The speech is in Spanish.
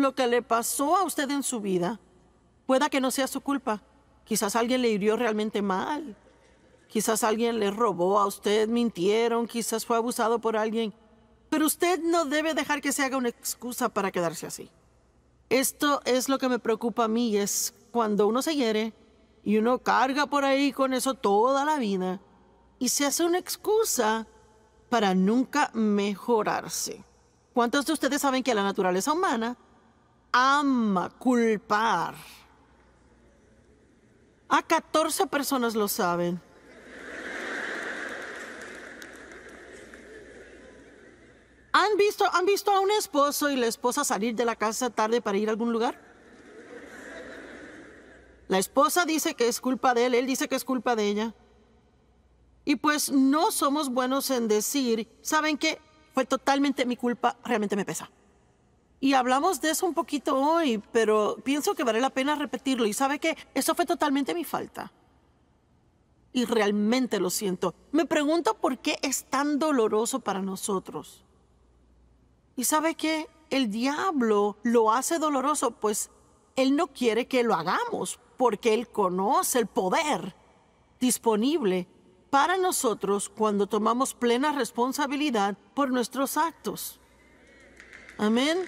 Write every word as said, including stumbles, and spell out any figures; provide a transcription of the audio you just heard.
lo que le pasó a usted en su vida pueda que no sea su culpa. Quizás alguien le hirió realmente mal. Quizás alguien le robó a usted, mintieron, quizás fue abusado por alguien. Pero usted no debe dejar que se haga una excusa para quedarse así. Esto es lo que me preocupa a mí, es cuando uno se hiere y uno carga por ahí con eso toda la vida y se hace una excusa para nunca mejorarse. ¿Cuántos de ustedes saben que la naturaleza humana ama culpar? A catorce personas lo saben. ¿Han visto, ¿Han visto a un esposo y la esposa salir de la casa tarde para ir a algún lugar? La esposa dice que es culpa de él, él dice que es culpa de ella. Y pues no somos buenos en decir, ¿saben qué? Fue totalmente mi culpa, realmente me pesa. Y hablamos de eso un poquito hoy, pero pienso que vale la pena repetirlo. Y ¿sabe qué? Eso fue totalmente mi falta. Y realmente lo siento. Me pregunto por qué es tan doloroso para nosotros. ¿Y sabe qué? El diablo lo hace doloroso, pues él no quiere que lo hagamos, porque él conoce el poder disponible para nosotros cuando tomamos plena responsabilidad por nuestros actos. Amén.